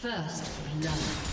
First love.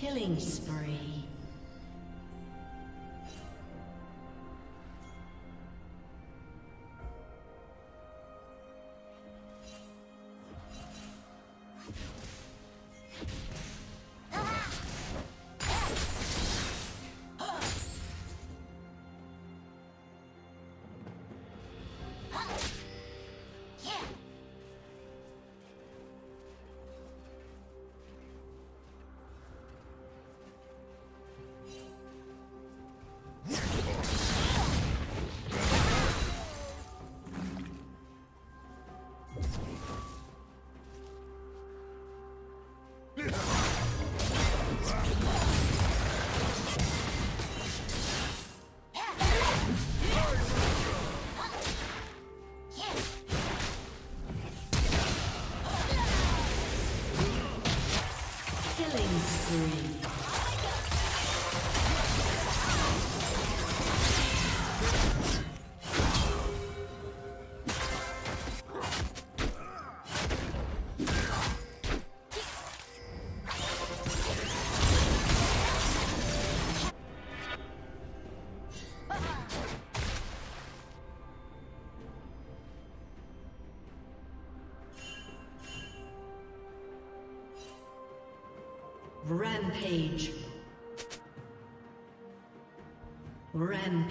Killing spree. Rampage. Red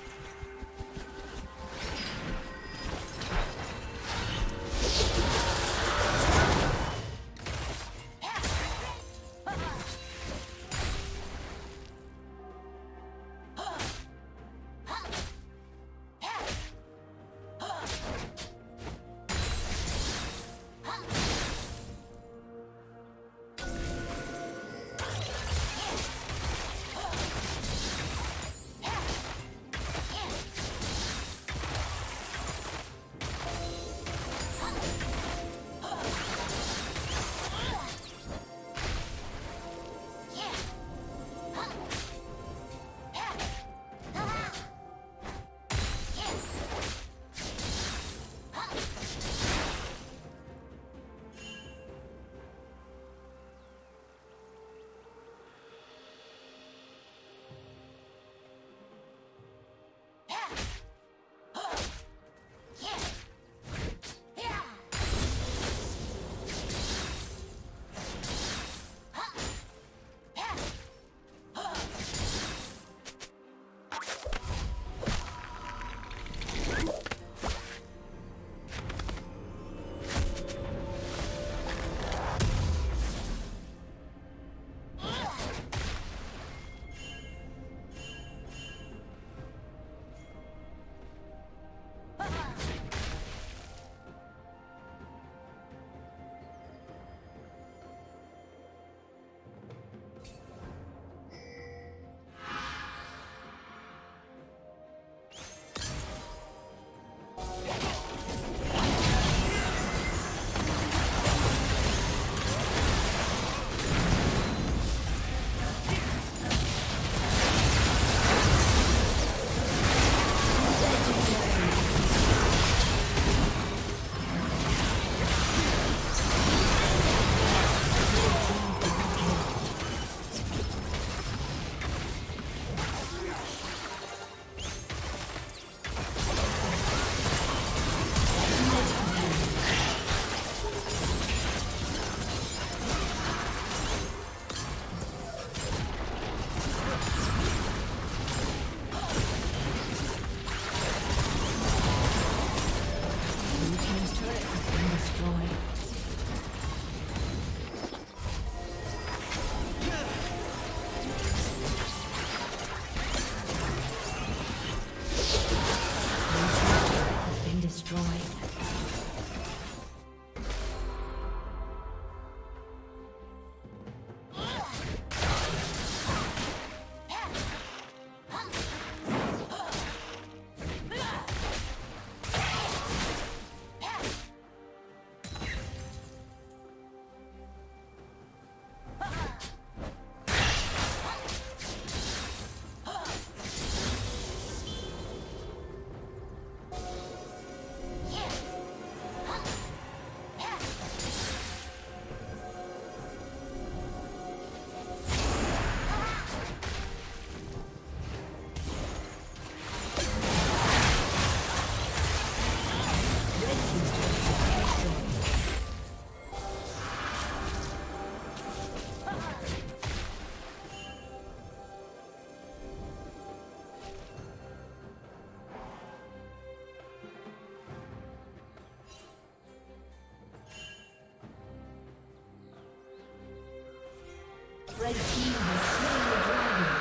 Red team has slain the dragon.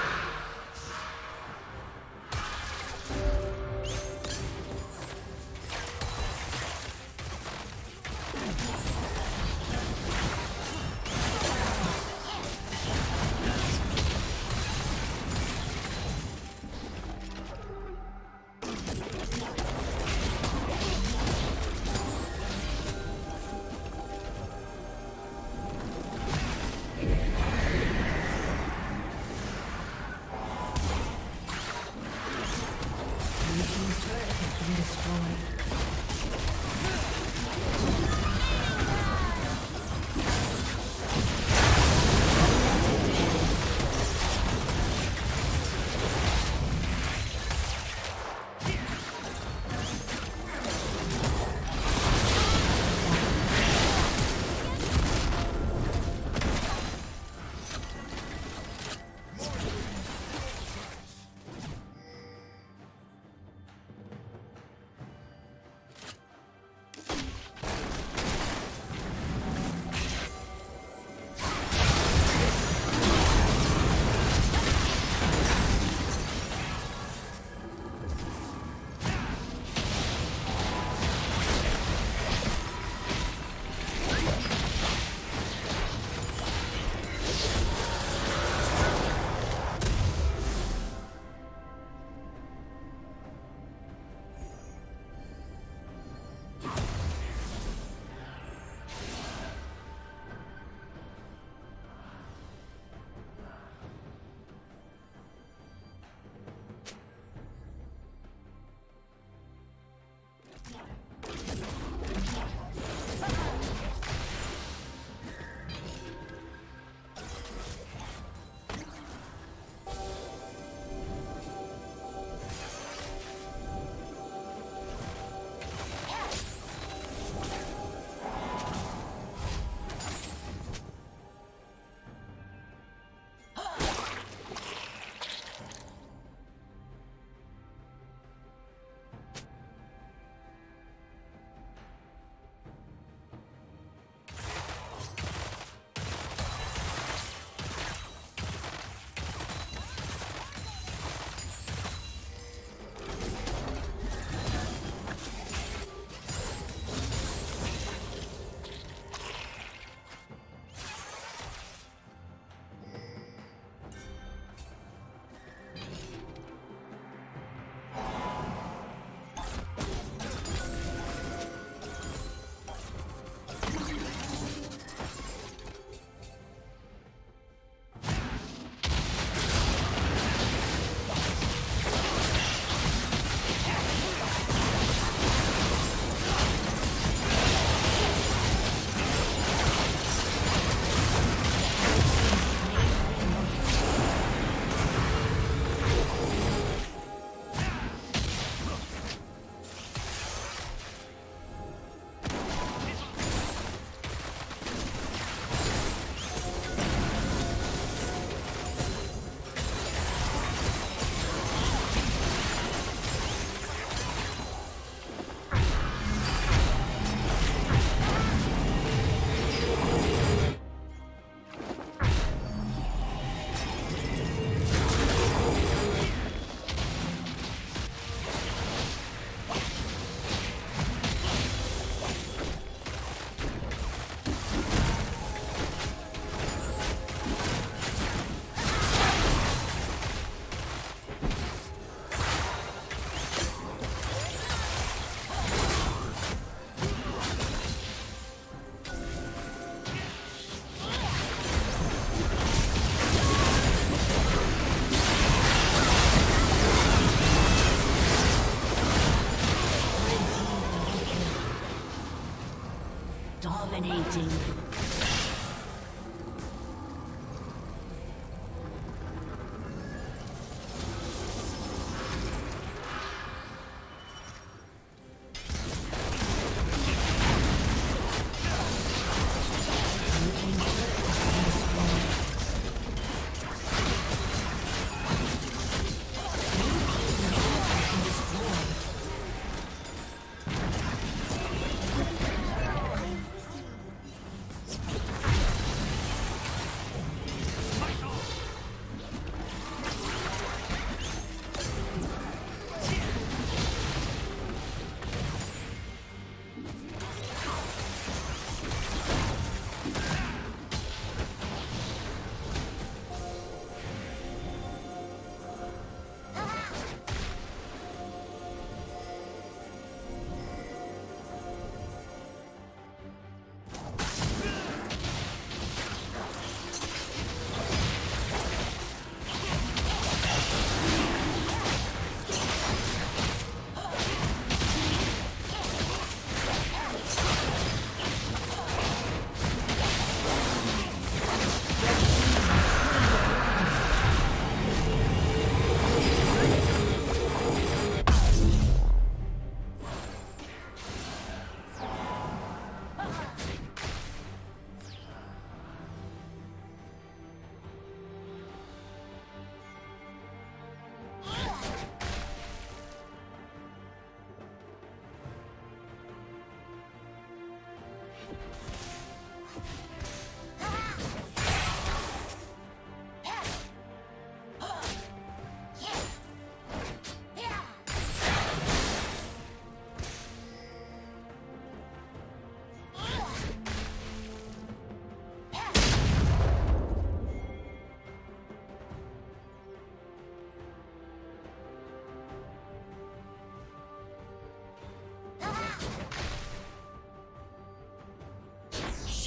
Dominating.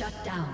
Shut down.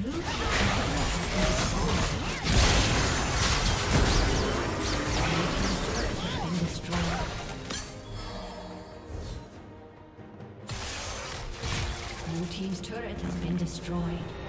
Blue team's turret has been destroyed. Blue team's turret has been destroyed.